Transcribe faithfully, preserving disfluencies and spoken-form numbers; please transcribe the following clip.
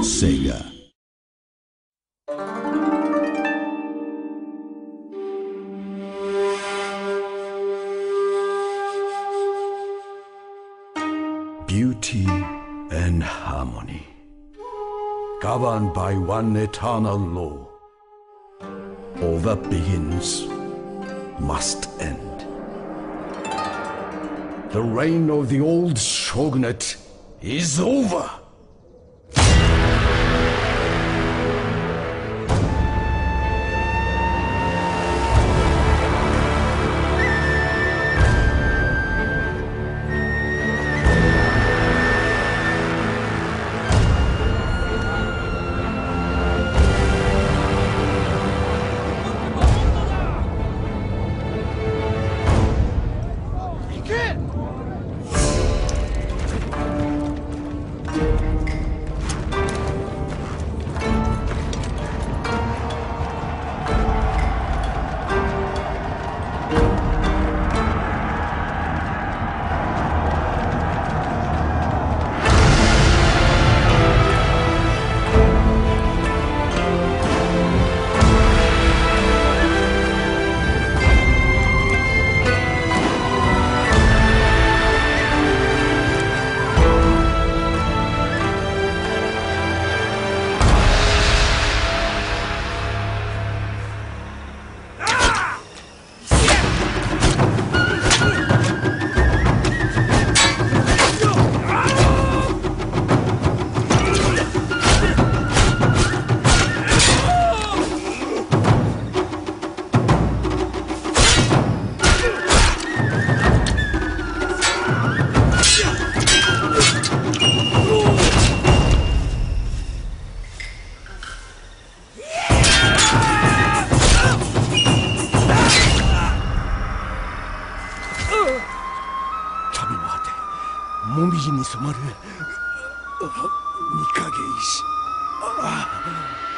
Sega.Beauty and harmony, governed by one eternal law. All that begins must end. The reign of the old shogunate is over.紅葉に染まる御影石。ああ